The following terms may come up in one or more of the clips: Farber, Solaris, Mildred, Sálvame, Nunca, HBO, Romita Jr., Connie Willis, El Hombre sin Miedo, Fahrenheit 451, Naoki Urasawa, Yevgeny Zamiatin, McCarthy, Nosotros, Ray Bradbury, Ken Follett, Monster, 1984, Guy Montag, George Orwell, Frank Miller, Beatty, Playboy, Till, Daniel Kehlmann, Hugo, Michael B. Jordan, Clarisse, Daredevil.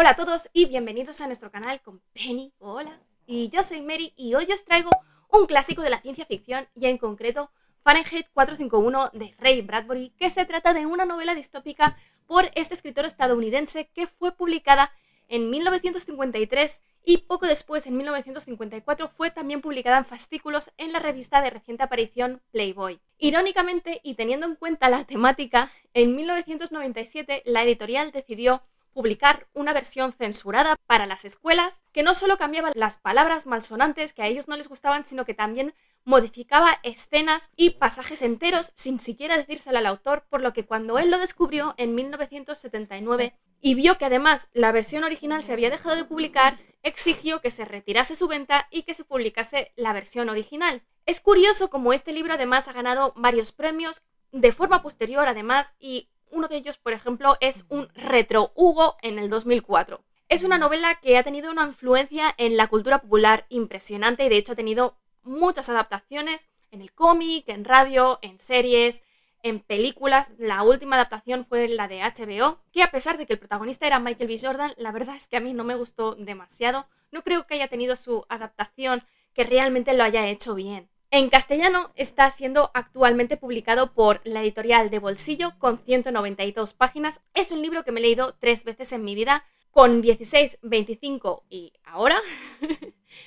Hola a todos y bienvenidos a nuestro canal con Penny. Hola, y yo soy Mary y hoy os traigo un clásico de la ciencia ficción y en concreto Fahrenheit 451 de Ray Bradbury, que se trata de una novela distópica por este escritor estadounidense que fue publicada en 1953 y poco después, en 1954, fue también publicada en fascículos en la revista de reciente aparición Playboy. Irónicamente, y teniendo en cuenta la temática, en 1997 la editorial decidió publicar una versión censurada para las escuelas que no solo cambiaba las palabras malsonantes que a ellos no les gustaban, sino que también modificaba escenas y pasajes enteros sin siquiera decírselo al autor, por lo que cuando él lo descubrió en 1979 y vio que además la versión original se había dejado de publicar, exigió que se retirase su venta y que se publicase la versión original. Es curioso como este libro además ha ganado varios premios de forma posterior además, y uno de ellos, por ejemplo, es un retro Hugo en el 2004. Es una novela que ha tenido una influencia en la cultura popular impresionante y de hecho ha tenido muchas adaptaciones en el cómic, en radio, en series, en películas. La última adaptación fue la de HBO, que a pesar de que el protagonista era Michael B. Jordan, la verdad es que a mí no me gustó demasiado. No creo que haya tenido su adaptación que realmente lo haya hecho bien. En castellano está siendo actualmente publicado por la editorial de Bolsillo con 192 páginas. Es un libro que me he leído 3 veces en mi vida, con 16, 25 y ahora.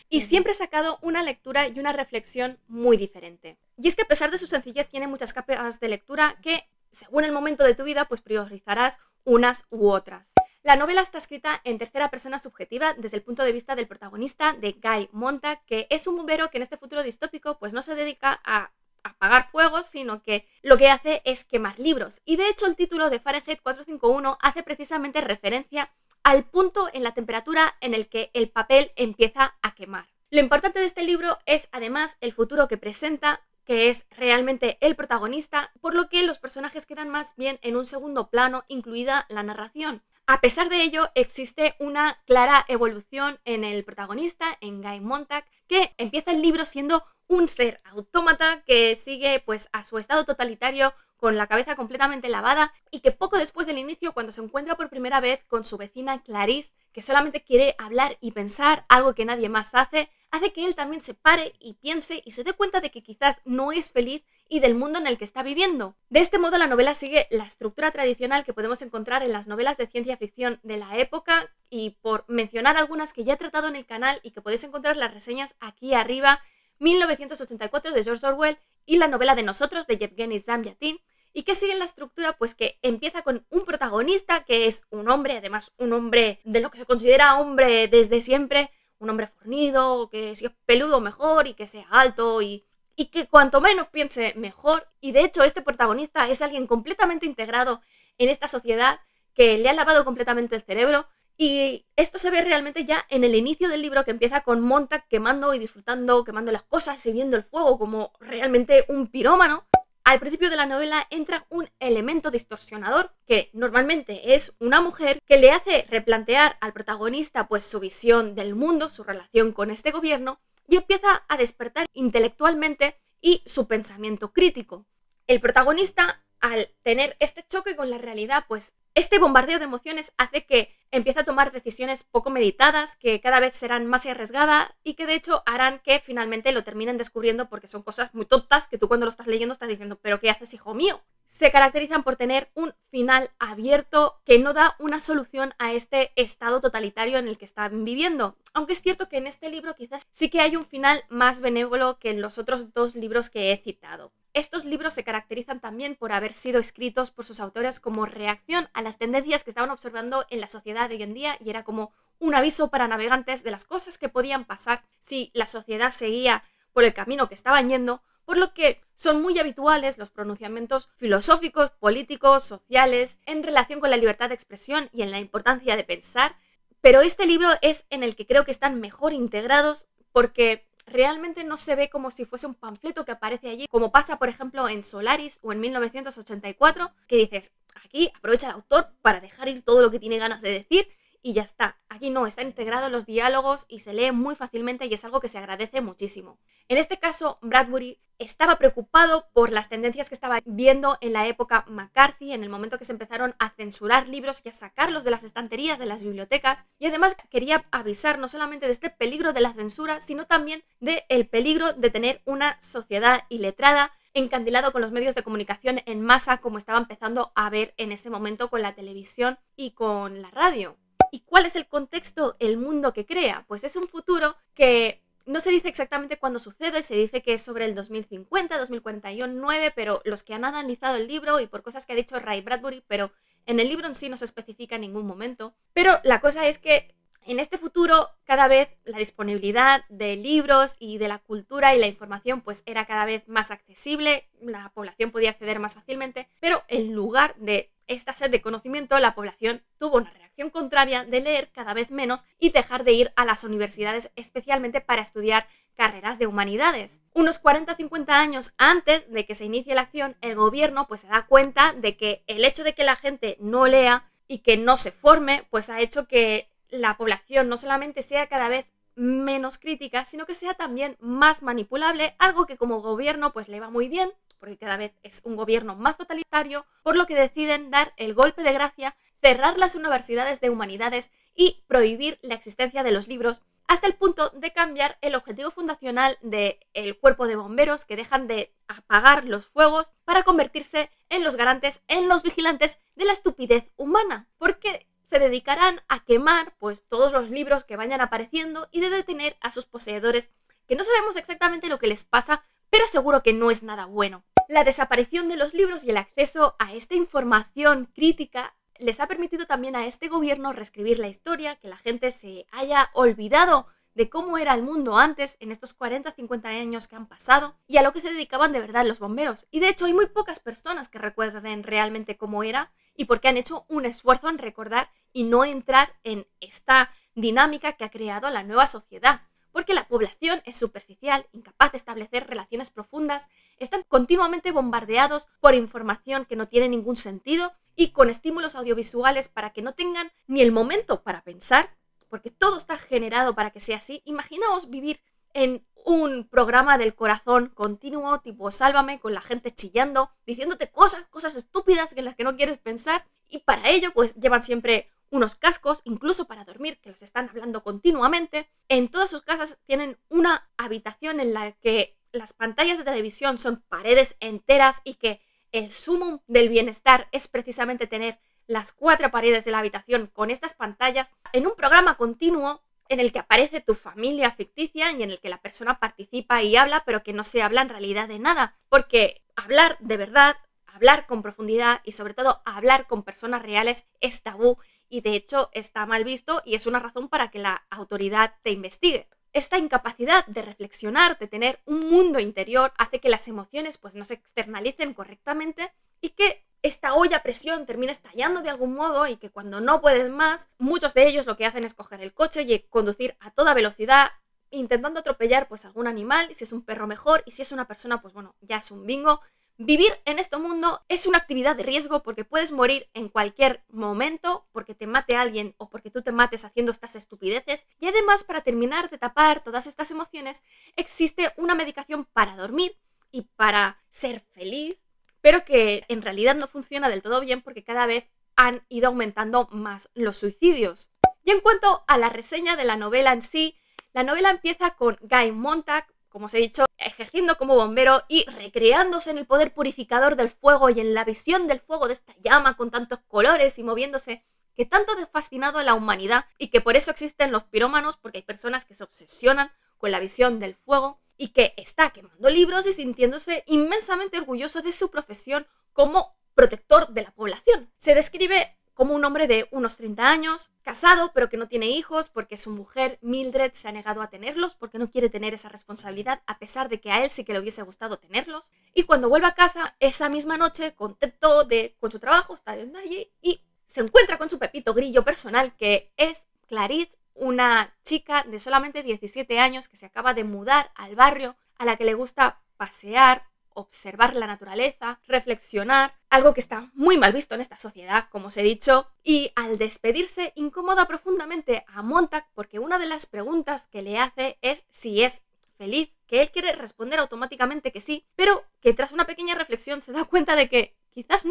Y siempre he sacado una lectura y una reflexión muy diferente. Y es que a pesar de su sencillez tiene muchas capas de lectura que, según el momento de tu vida, pues priorizarás unas u otras. La novela está escrita en tercera persona subjetiva desde el punto de vista del protagonista, de Guy Montag, que es un bombero que en este futuro distópico pues no se dedica a apagar fuegos, sino que lo que hace es quemar libros. Y de hecho el título de Fahrenheit 451 hace precisamente referencia al punto en la temperatura en el que el papel empieza a quemar. Lo importante de este libro es además el futuro que presenta, que es realmente el protagonista, por lo que los personajes quedan más bien en un segundo plano, incluida la narración. A pesar de ello, existe una clara evolución en el protagonista, en Guy Montag, que empieza el libro siendo un ser autómata que sigue pues a su estado totalitario con la cabeza completamente lavada y que poco después del inicio, cuando se encuentra por primera vez con su vecina Clarisse, que solamente quiere hablar y pensar, algo que nadie más hace que él también se pare y piense y se dé cuenta de que quizás no es feliz y del mundo en el que está viviendo. De este modo la novela sigue la estructura tradicional que podemos encontrar en las novelas de ciencia ficción de la época, y por mencionar algunas que ya he tratado en el canal y que podéis encontrar las reseñas aquí arriba, 1984 de George Orwell y la novela de Nosotros de Yevgeny Zamiatin, y que siguen la estructura pues que empieza con un protagonista que es un hombre, además un hombre de lo que se considera hombre desde siempre, un hombre fornido, que si es peludo mejor y que sea alto y que cuanto menos piense mejor, y de hecho este protagonista es alguien completamente integrado en esta sociedad que le ha lavado completamente el cerebro, y esto se ve realmente ya en el inicio del libro, que empieza con Montag quemando y disfrutando, quemando las cosas y viendo el fuego como realmente un pirómano. Al principio de la novela entra un elemento distorsionador, que normalmente es una mujer, que le hace replantear al protagonista pues su visión del mundo, su relación con este gobierno, y empieza a despertar intelectualmente y su pensamiento crítico. El protagonista, al tener este choque con la realidad, pues este bombardeo de emociones hace que empiece a tomar decisiones poco meditadas, que cada vez serán más arriesgadas y que de hecho harán que finalmente lo terminen descubriendo, porque son cosas muy tontas que tú cuando lo estás leyendo estás diciendo ¿pero qué haces, hijo mío? Se caracterizan por tener un final abierto que no da una solución a este estado totalitario en el que están viviendo. Aunque es cierto que en este libro quizás sí que hay un final más benévolo que en los otros 2 libros que he citado. Estos libros se caracterizan también por haber sido escritos por sus autores como reacción a las tendencias que estaban observando en la sociedad de hoy en día, y era como un aviso para navegantes de las cosas que podían pasar si la sociedad seguía por el camino que estaban yendo, por lo que son muy habituales los pronunciamientos filosóficos, políticos, sociales, en relación con la libertad de expresión y en la importancia de pensar, pero este libro es en el que creo que están mejor integrados, porque realmente no se ve como si fuese un panfleto que aparece allí, como pasa por ejemplo en Solaris o en 1984, que dices, aquí aprovecha el autor para dejar ir todo lo que tiene ganas de decir y ya está. Aquí no, está integrado en los diálogos y se lee muy fácilmente y es algo que se agradece muchísimo. En este caso, Bradbury estaba preocupado por las tendencias que estaba viendo en la época McCarthy, en el momento que se empezaron a censurar libros y a sacarlos de las estanterías, de las bibliotecas, y además quería avisar no solamente de este peligro de la censura, sino también del peligro de tener una sociedad iletrada, encandilado con los medios de comunicación en masa, como estaba empezando a ver en ese momento con la televisión y con la radio. ¿Y cuál es el contexto, el mundo que crea? Pues es un futuro que no se dice exactamente cuándo sucede, se dice que es sobre el 2050, 2049, pero los que han analizado el libro y por cosas que ha dicho Ray Bradbury, pero en el libro en sí no se especifica en ningún momento. Pero la cosa es que en este futuro cada vez la disponibilidad de libros y de la cultura y la información pues era cada vez más accesible, la población podía acceder más fácilmente, pero en lugar de esta sed de conocimiento la población tuvo una reacción contraria de leer cada vez menos y dejar de ir a las universidades especialmente para estudiar carreras de humanidades. Unos 40-50 años antes de que se inicie la acción, el gobierno pues se da cuenta de que el hecho de que la gente no lea y que no se forme pues ha hecho que la población no solamente sea cada vez menos crítica, sino que sea también más manipulable, algo que como gobierno pues le va muy bien, porque cada vez es un gobierno más totalitario, por lo que deciden dar el golpe de gracia, cerrar las universidades de humanidades y prohibir la existencia de los libros, hasta el punto de cambiar el objetivo fundacional del cuerpo de bomberos, que dejan de apagar los fuegos para convertirse en los garantes, en los vigilantes de la estupidez humana, porque se dedicarán a quemar pues todos los libros que vayan apareciendo y de detener a sus poseedores, que no sabemos exactamente lo que les pasa, pero seguro que no es nada bueno. La desaparición de los libros y el acceso a esta información crítica les ha permitido también a este gobierno reescribir la historia, que la gente se haya olvidado de cómo era el mundo antes, en estos 40-50 años que han pasado, y a lo que se dedicaban de verdad los bomberos. Y de hecho hay muy pocas personas que recuerden realmente cómo era y porque han hecho un esfuerzo en recordar y no entrar en esta dinámica que ha creado la nueva sociedad. Porque la población es superficial, incapaz de establecer relaciones profundas, están continuamente bombardeados por información que no tiene ningún sentido y con estímulos audiovisuales para que no tengan ni el momento para pensar, porque todo está generado para que sea así. Imaginaos vivir en un programa del corazón continuo, tipo Sálvame, con la gente chillando, diciéndote cosas estúpidas en las que no quieres pensar, y para ello pues llevan siempre unos cascos, incluso para dormir, que los están hablando continuamente. En todas sus casas tienen una habitación en la que las pantallas de televisión son paredes enteras y que el sumum del bienestar es precisamente tener las cuatro paredes de la habitación con estas pantallas en un programa continuo en el que aparece tu familia ficticia y en el que la persona participa y habla, pero que no se habla en realidad de nada, porque hablar de verdad, hablar con profundidad y sobre todo hablar con personas reales es tabú y de hecho está mal visto y es una razón para que la autoridad te investigue. Esta incapacidad de reflexionar, de tener un mundo interior, hace que las emociones pues no se externalicen correctamente y que esta olla a presión termina estallando de algún modo y que cuando no puedes más, muchos de ellos lo que hacen es coger el coche y conducir a toda velocidad intentando atropellar pues algún animal, y si es un perro mejor, y si es una persona pues bueno, ya es un bingo. Vivir en este mundo es una actividad de riesgo porque puedes morir en cualquier momento, porque te mate alguien o porque tú te mates haciendo estas estupideces, y además para terminar de tapar todas estas emociones existe una medicación para dormir y para ser feliz, pero que en realidad no funciona del todo bien porque cada vez han ido aumentando más los suicidios. Y en cuanto a la reseña de la novela en sí, la novela empieza con Guy Montag, como os he dicho, ejerciendo como bombero y recreándose en el poder purificador del fuego y en la visión del fuego, de esta llama con tantos colores y moviéndose, que tanto ha fascinado a la humanidad y que por eso existen los pirómanos, porque hay personas que se obsesionan con la visión del fuego, y que está quemando libros y sintiéndose inmensamente orgulloso de su profesión como protector de la población. Se describe como un hombre de unos 30 años, casado pero que no tiene hijos porque su mujer Mildred se ha negado a tenerlos porque no quiere tener esa responsabilidad a pesar de que a él sí que le hubiese gustado tenerlos. Y cuando vuelve a casa esa misma noche, contento con su trabajo, está yendo allí y se encuentra con su pepito grillo personal, que es Clarisse, una chica de solamente 17 años que se acaba de mudar al barrio, a la que le gusta pasear, observar la naturaleza, reflexionar, algo que está muy mal visto en esta sociedad, como os he dicho, y al despedirse incomoda profundamente a Montag porque una de las preguntas que le hace es si es feliz, que él quiere responder automáticamente que sí, pero que tras una pequeña reflexión se da cuenta de que quizás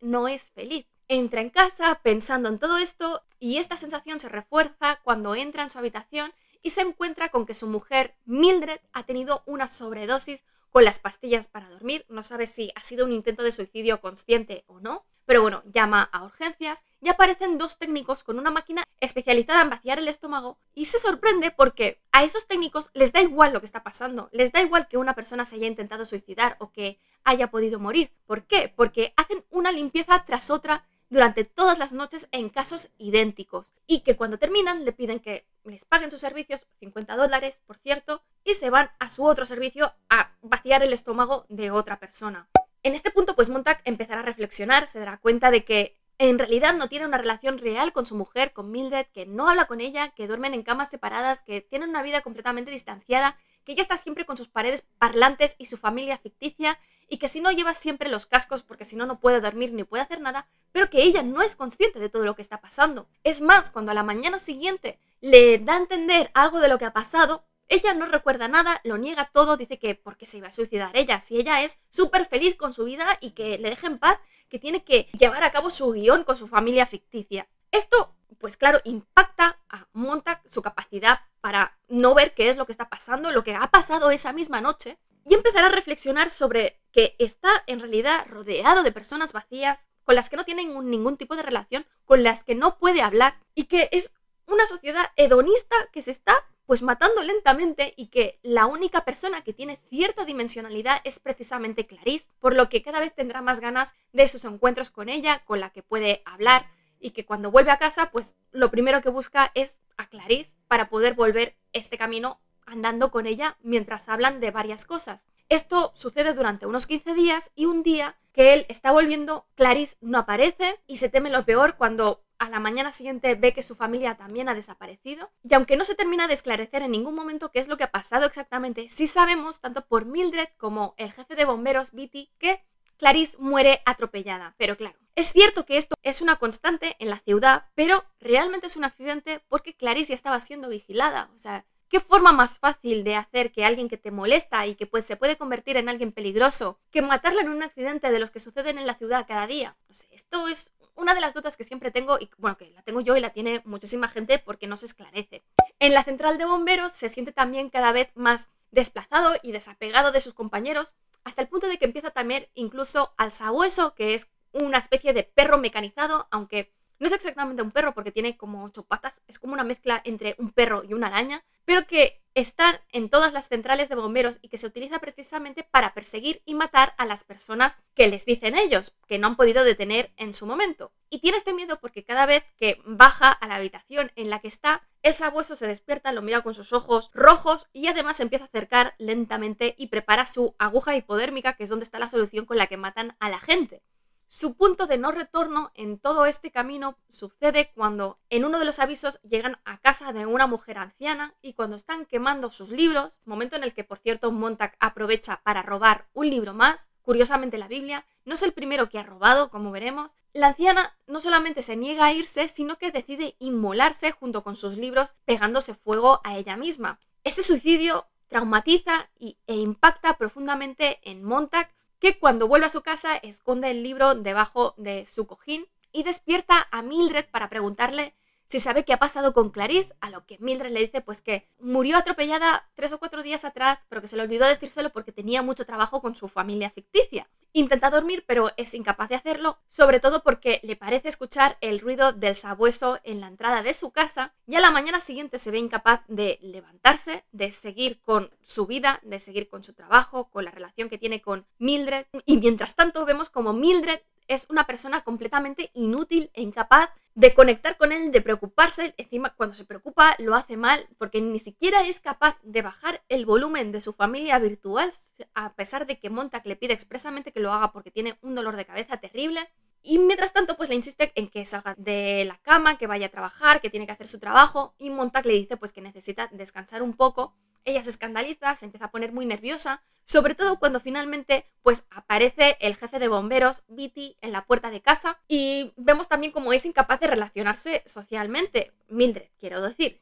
no es feliz. Entra en casa pensando en todo esto y esta sensación se refuerza cuando entra en su habitación y se encuentra con que su mujer, Mildred, ha tenido una sobredosis con las pastillas para dormir. No sabe si ha sido un intento de suicidio consciente o no, pero bueno, llama a urgencias y aparecen dos técnicos con una máquina especializada en vaciar el estómago y se sorprende porque a esos técnicos les da igual lo que está pasando, les da igual que una persona se haya intentado suicidar o que haya podido morir. ¿Por qué? Porque hacen una limpieza tras otra durante todas las noches en casos idénticos y que cuando terminan le piden que les paguen sus servicios, $50 por cierto, y se van a su otro servicio a vaciar el estómago de otra persona. En este punto pues Montag empezará a reflexionar, se dará cuenta de que en realidad no tiene una relación real con su mujer, con Mildred, que no habla con ella, que duermen en camas separadas, que tienen una vida completamente distanciada, que ella está siempre con sus paredes parlantes y su familia ficticia, y que si no lleva siempre los cascos porque si no no puede dormir ni puede hacer nada, pero que ella no es consciente de todo lo que está pasando. Es más, cuando a la mañana siguiente le da a entender algo de lo que ha pasado, ella no recuerda nada, lo niega todo, dice que porque se iba a suicidar ella, si ella es súper feliz con su vida y que le deje en paz, que tiene que llevar a cabo su guión con su familia ficticia. Esto, pues claro, impacta a Montag, su capacidad para no ver qué es lo que está pasando, lo que ha pasado esa misma noche, y empezará a reflexionar sobre que está en realidad rodeado de personas vacías, con las que no tiene ningún tipo de relación, con las que no puede hablar, y que es una sociedad hedonista que se está pues matando lentamente y que la única persona que tiene cierta dimensionalidad es precisamente Clarisse, por lo que cada vez tendrá más ganas de sus encuentros con ella, con la que puede hablar, y que cuando vuelve a casa pues lo primero que busca es a Clarisse para poder volver este camino andando con ella mientras hablan de varias cosas. Esto sucede durante unos 15 días y un día que él está volviendo, Clarisse no aparece y se teme lo peor cuando a la mañana siguiente ve que su familia también ha desaparecido. Y aunque no se termina de esclarecer en ningún momento qué es lo que ha pasado exactamente, sí sabemos, tanto por Mildred como el jefe de bomberos, Beatty, que Clarisse muere atropellada. Pero claro, es cierto que esto es una constante en la ciudad, pero realmente es un accidente porque Clarisse ya estaba siendo vigilada. O sea, ¿qué forma más fácil de hacer que alguien que te molesta y que pues, se puede convertir en alguien peligroso que matarla en un accidente de los que suceden en la ciudad cada día? No sé, esto es una de las dudas que siempre tengo y bueno, que la tengo yo y la tiene muchísima gente porque no se esclarece. En la central de bomberos se siente también cada vez más desplazado y desapegado de sus compañeros hasta el punto de que empieza a temer incluso al sabueso, que es una especie de perro mecanizado, aunque no es exactamente un perro porque tiene como 8 patas, es como una mezcla entre un perro y una araña, pero que está en todas las centrales de bomberos y que se utiliza precisamente para perseguir y matar a las personas que les dicen ellos, que no han podido detener en su momento. Y tiene este miedo porque cada vez que baja a la habitación en la que está, el sabueso se despierta, lo mira con sus ojos rojos y además empieza a acercar lentamente y prepara su aguja hipodérmica, que es donde está la solución con la que matan a la gente. Su punto de no retorno en todo este camino sucede cuando en uno de los avisos llegan a casa de una mujer anciana y cuando están quemando sus libros, momento en el que por cierto Montag aprovecha para robar un libro más, curiosamente la Biblia, no es el primero que ha robado como veremos, la anciana no solamente se niega a irse sino que decide inmolarse junto con sus libros pegándose fuego a ella misma. Este suicidio traumatiza e impacta profundamente en Montag, que cuando vuelve a su casa esconde el libro debajo de su cojín y despierta a Mildred para preguntarle si sabe qué ha pasado con Clarisse, a lo que Mildred le dice pues que murió atropellada 3 o 4 días atrás, pero que se le olvidó decírselo porque tenía mucho trabajo con su familia ficticia. Intenta dormir, pero es incapaz de hacerlo, sobre todo porque le parece escuchar el ruido del sabueso en la entrada de su casa y a la mañana siguiente se ve incapaz de levantarse, de seguir con su vida, de seguir con su trabajo, con la relación que tiene con Mildred. Y mientras tanto vemos como Mildred es una persona completamente inútil e incapaz de conectar con él, de preocuparse. Encima, cuando se preocupa, lo hace mal, porque ni siquiera es capaz de bajar el volumen de su familia virtual, a pesar de que Montag le pide expresamente que lo haga porque tiene un dolor de cabeza terrible. Y mientras tanto, pues le insiste en que salga de la cama, que vaya a trabajar, que tiene que hacer su trabajo. Y Montag le dice pues que necesita descansar un poco Ella se escandaliza, se empieza a poner muy nerviosa, sobre todo cuando finalmente pues aparece el jefe de bomberos, Beatty, en la puerta de casa, y vemos también cómo es incapaz de relacionarse socialmente, Mildred, quiero decir.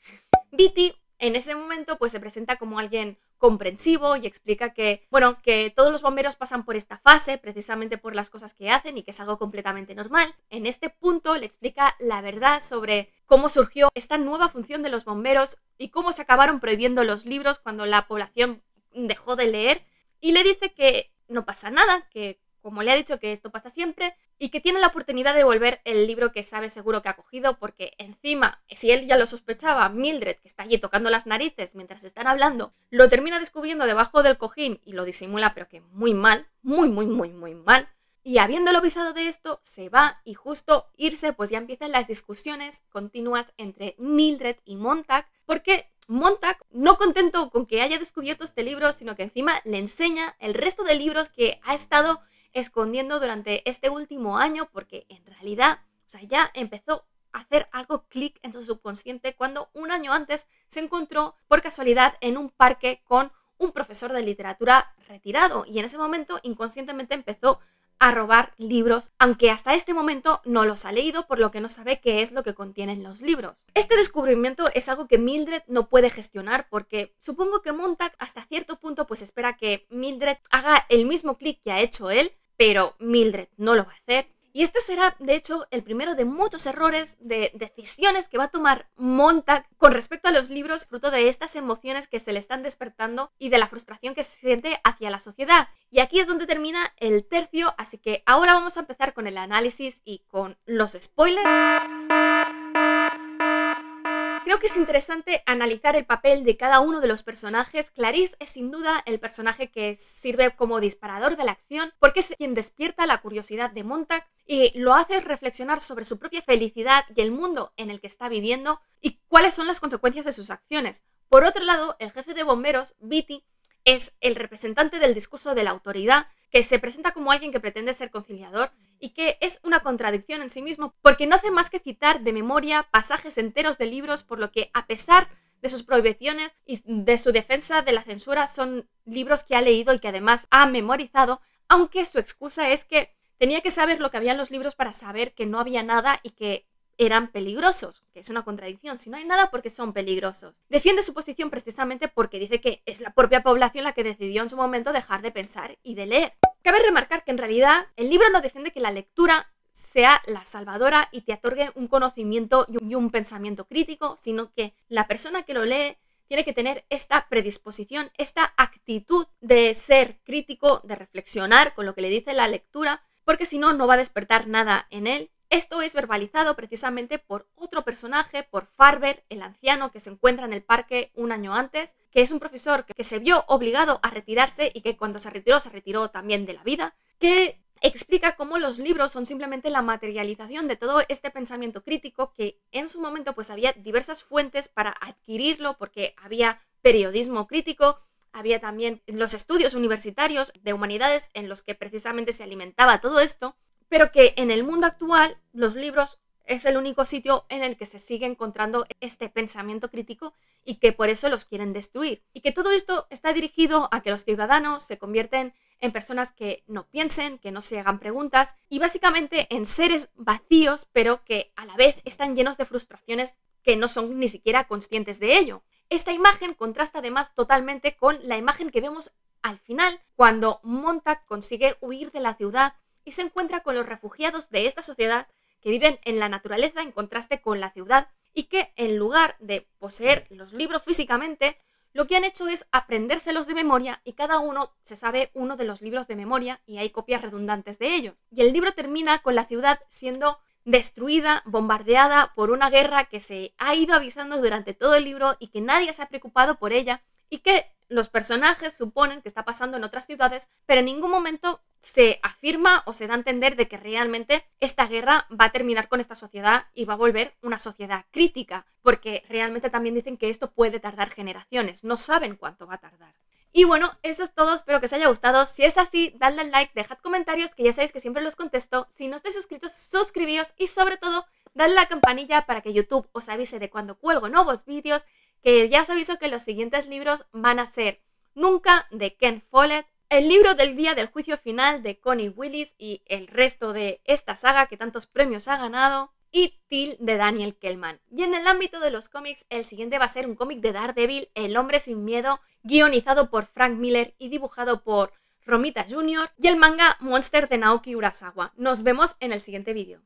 Beatty en ese momento pues se presenta como alguien comprensivo y explica que, bueno, que todos los bomberos pasan por esta fase precisamente por las cosas que hacen y que es algo completamente normal. En este punto le explica la verdad sobre cómo surgió esta nueva función de los bomberos y cómo se acabaron prohibiendo los libros cuando la población dejó de leer. Y le dice que no pasa nada, que como le ha dicho que esto pasa siempre y que tiene la oportunidad de devolver el libro que sabe seguro que ha cogido, porque encima, si él ya lo sospechaba, Mildred, que está allí tocando las narices mientras están hablando, lo termina descubriendo debajo del cojín y lo disimula, pero que muy mal, muy mal. Y habiéndolo avisado de esto, se va y justo irse pues ya empiezan las discusiones continuas entre Mildred y Montag, porque Montag, no contento con que haya descubierto este libro, sino que encima le enseña el resto de libros que ha estado escondiendo durante este último año, porque en realidad, o sea, ya empezó a hacer algo clic en su subconsciente cuando un año antes se encontró por casualidad en un parque con un profesor de literatura retirado y en ese momento inconscientemente empezó a robar libros, aunque hasta este momento no los ha leído, por lo que no sabe qué es lo que contienen los libros. Este descubrimiento es algo que Mildred no puede gestionar, porque supongo que Montag hasta cierto punto pues espera que Mildred haga el mismo clic que ha hecho él, pero Mildred no lo va a hacer. Y este será, de hecho, el primero de muchos errores, de decisiones que va a tomar Montag con respecto a los libros, fruto de estas emociones que se le están despertando y de la frustración que se siente hacia la sociedad. Y aquí es donde termina el tercio, así que ahora vamos a empezar con el análisis y con los spoilers. Creo que es interesante analizar el papel de cada uno de los personajes. Clarisse es sin duda el personaje que sirve como disparador de la acción, porque es quien despierta la curiosidad de Montag y lo hace reflexionar sobre su propia felicidad y el mundo en el que está viviendo y cuáles son las consecuencias de sus acciones. Por otro lado, el jefe de bomberos, Beatty, es el representante del discurso de la autoridad, que se presenta como alguien que pretende ser conciliador y que es una contradicción en sí mismo, porque no hace más que citar de memoria pasajes enteros de libros, por lo que a pesar de sus prohibiciones y de su defensa de la censura son libros que ha leído y que además ha memorizado, aunque su excusa es que tenía que saber lo que había en los libros para saber que no había nada y que eran peligrosos, que es una contradicción, si no hay nada, porque son peligrosos. Defiende su posición precisamente porque dice que es la propia población la que decidió en su momento dejar de pensar y de leer. Cabe remarcar que en realidad el libro no defiende que la lectura sea la salvadora y te otorgue un conocimiento y un pensamiento crítico, sino que la persona que lo lee tiene que tener esta predisposición, esta actitud de ser crítico, de reflexionar con lo que le dice la lectura, porque si no, no va a despertar nada en él. Esto es verbalizado precisamente por otro personaje, por Farber, el anciano que se encuentra en el parque un año antes, que es un profesor que se vio obligado a retirarse y que cuando se retiró también de la vida, que explica cómo los libros son simplemente la materialización de todo este pensamiento crítico que en su momento pues había diversas fuentes para adquirirlo, porque había periodismo crítico, había también los estudios universitarios de humanidades en los que precisamente se alimentaba todo esto, pero que en el mundo actual los libros es el único sitio en el que se sigue encontrando este pensamiento crítico y que por eso los quieren destruir. Y que todo esto está dirigido a que los ciudadanos se convierten en personas que no piensen, que no se hagan preguntas y básicamente en seres vacíos, pero que a la vez están llenos de frustraciones que no son ni siquiera conscientes de ello. Esta imagen contrasta además totalmente con la imagen que vemos al final, cuando Montag consigue huir de la ciudad y se encuentra con los refugiados de esta sociedad que viven en la naturaleza en contraste con la ciudad y que en lugar de poseer los libros físicamente, lo que han hecho es aprendérselos de memoria y cada uno se sabe uno de los libros de memoria y hay copias redundantes de ellos. Y el libro termina con la ciudad siendo destruida, bombardeada por una guerra que se ha ido avisando durante todo el libro y que nadie se ha preocupado por ella y que los personajes suponen que está pasando en otras ciudades, pero en ningún momento se afirma o se da a entender de que realmente esta guerra va a terminar con esta sociedad y va a volver una sociedad crítica, porque realmente también dicen que esto puede tardar generaciones, no saben cuánto va a tardar. Y bueno, eso es todo, espero que os haya gustado. Si es así, dadle al like, dejad comentarios que ya sabéis que siempre los contesto. Si no estáis suscritos, suscribíos y sobre todo, dadle a la campanilla para que YouTube os avise de cuando cuelgo nuevos vídeos, que ya se avisó que los siguientes libros van a ser Nunca, de Ken Follett, el libro del día del juicio final de Connie Willis y el resto de esta saga que tantos premios ha ganado, y Till, de Daniel Kehlmann. Y en el ámbito de los cómics, el siguiente va a ser un cómic de Daredevil, El Hombre sin Miedo, guionizado por Frank Miller y dibujado por Romita Jr., y el manga Monster de Naoki Urasawa. Nos vemos en el siguiente vídeo.